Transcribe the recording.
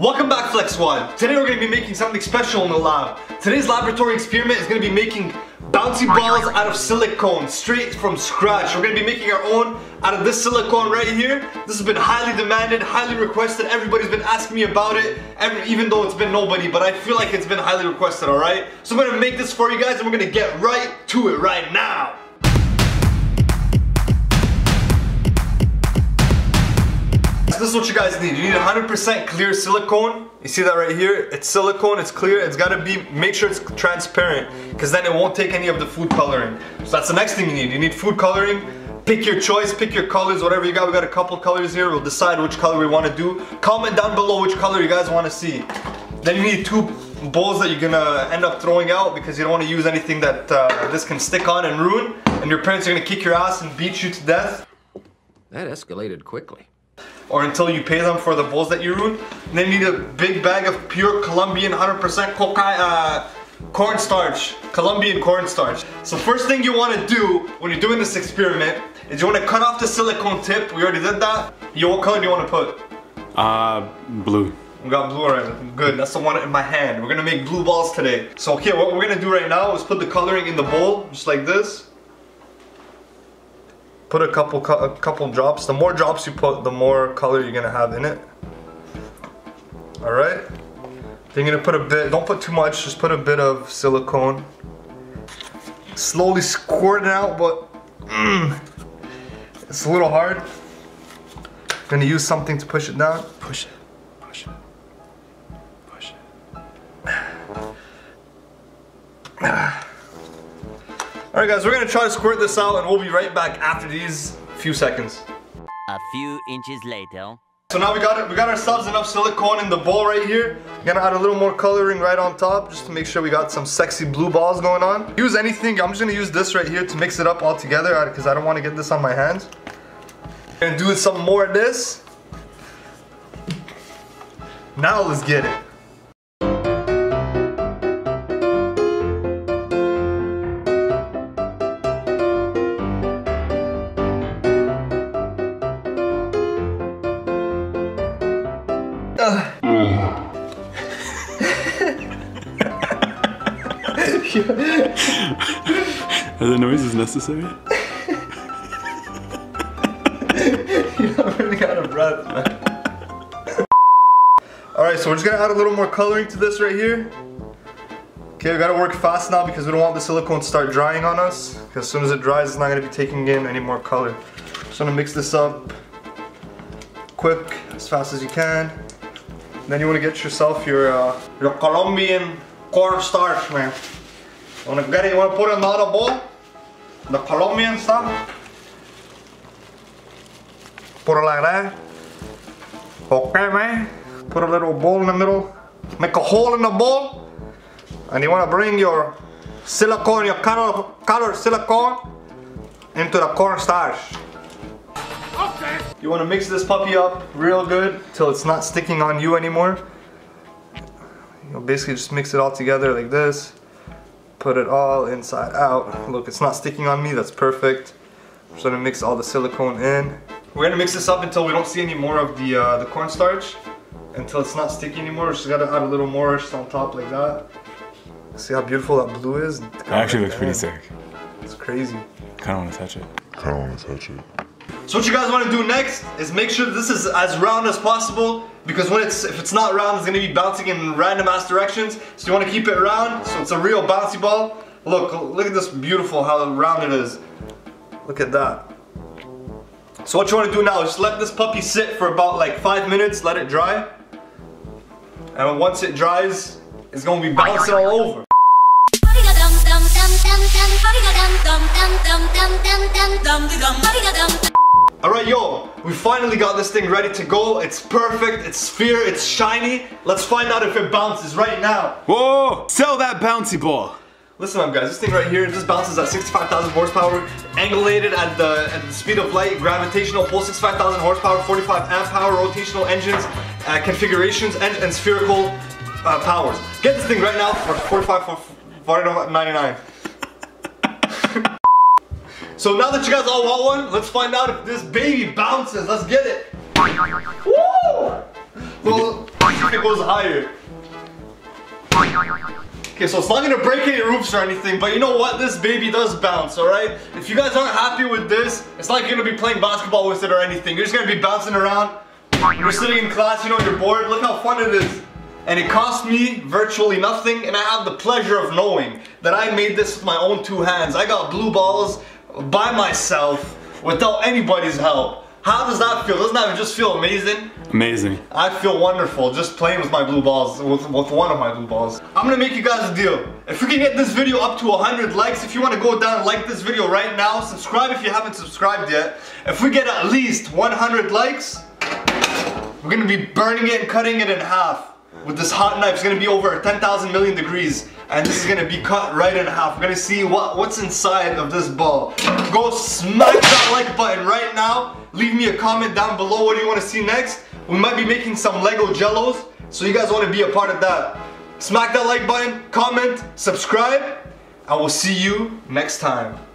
Welcome back, Flex One. Today we're going to be making something special in the lab. Today's laboratory experiment is going to be making bouncy balls out of silicone straight from scratch. We're going to be making our own out of this silicone right here. This has been highly demanded, highly requested. Everybody's been asking me about it, even though it's been nobody, but I feel like it's been highly requested, alright? So I'm going to make this for you guys and we're going to get right to it right now. This is what you guys need. You need 100% clear silicone. You see that right here? It's silicone, it's clear, it's gotta be, make sure it's transparent because then it won't take any of the food coloring. So that's the next thing you need. You need food coloring. Pick your choice, pick your colors, whatever you got. We got a couple colors here. We'll decide which color we wanna do. Comment down below which color you guys wanna see. Then you need two bowls that you're gonna end up throwing out because you don't wanna use anything that this can stick on and ruin. And your parents are gonna kick your ass and beat you to death. That escalated quickly. Or until you pay them for the bowls that you ruined. And then you need a big bag of pure Colombian 100% cornstarch. Colombian cornstarch. So first thing you want to do when you're doing this experiment is you want to cut off the silicone tip. We already did that. What color do you want to put? Blue. We got blue already. Good, that's the one in my hand. We're going to make blue balls today. So okay, what we're going to do right now is put the coloring in the bowl, just like this. Put a couple drops. The more drops you put, the more color you're gonna have in it. All right. Then you're gonna put a bit. Don't put too much. Just put a bit of silicone. Slowly squirt it out, but it's a little hard. Gonna use something to push it down. Push it. Push it. Push it. All right guys, we're gonna try to squirt this out and we'll be right back after these few seconds. A few inches later. So now we got ourselves enough silicone in the bowl right here. Gonna add a little more coloring right on top just to make sure we got some sexy blue balls going on. Use anything, I'm just gonna use this right here to mix it up all together because I don't wanna get this on my hands. Gonna do some more of this. Now let's get it. Are the noises necessary? You're really out of breath, man. Alright, so we're just gonna add a little more coloring to this right here. Okay, we gotta work fast now because we don't want the silicone to start drying on us. Because as soon as it dries, it's not gonna be taking in any more color. Just wanna mix this up quick, as fast as you can. And then you wanna get yourself your Colombian cornstarch, man. You wanna put it in another bowl? The Colombian stuff? Put it like that. Okay, man. Put a little bowl in the middle. Make a hole in the bowl. And you wanna bring your silicone, your colored silicone into the cornstarch. Okay. You wanna mix this puppy up real good till it's not sticking on you anymore. You'll basically just mix it all together like this. Put it all inside out. Look, it's not sticking on me, that's perfect. I'm just gonna mix all the silicone in. We're gonna mix this up until we don't see any more of the cornstarch. Until it's not sticky anymore, we just gotta add a little more just on top like that. See how beautiful that blue is? It actually looks pretty sick. It's crazy. Kinda wanna touch it. Kinda wanna touch it. So what you guys wanna do next is make sure this is as round as possible. Because if it's not round, it's gonna be bouncing in random ass directions. So you wanna keep it round, so it's a real bouncy ball. Look at this beautiful, how round it is. Look at that. So what you wanna do now is just let this puppy sit for about like 5 minutes, let it dry. And once it dries, it's gonna be bouncing all over. Alright, yo, we finally got this thing ready to go. It's perfect, it's sphere, it's shiny. Let's find out if it bounces right now. Whoa, sell that bouncy ball. Listen up guys, this thing right here, this bounces at 65,000 horsepower, angulated at the speed of light, gravitational pull, 65,000 horsepower, 45 amp power, rotational engines, configurations, and spherical powers. Get this thing right now for $45.99. So now that you guys all want one, let's find out if this baby bounces. Let's get it. Woo! Well, it goes higher. Okay, so it's not gonna break any roofs or anything, but you know what? This baby does bounce, alright? If you guys aren't happy with this, it's not gonna be playing basketball with it or anything. You're just gonna be bouncing around. You're sitting in class, you know, you're bored. Look how fun it is. And it cost me virtually nothing, and I have the pleasure of knowing that I made this with my own two hands. I got blue balls by myself, without anybody's help. How does that feel? Doesn't that just feel amazing? Amazing. I feel wonderful just playing with my blue balls, with one of my blue balls. I'm gonna make you guys a deal. If we can get this video up to 100 likes, if you wanna go down and like this video right now, subscribe if you haven't subscribed yet. If we get at least 100 likes, we're gonna be burning it and cutting it in half with this hot knife. It's gonna be over 10,000 million degrees. And this is gonna be cut right in half. We're gonna see what's inside of this ball. Go smack that like button right now. Leave me a comment down below. What do you wanna see next? We might be making some Lego Jellos, so you guys wanna be a part of that. Smack that like button, comment, subscribe. I will see you next time.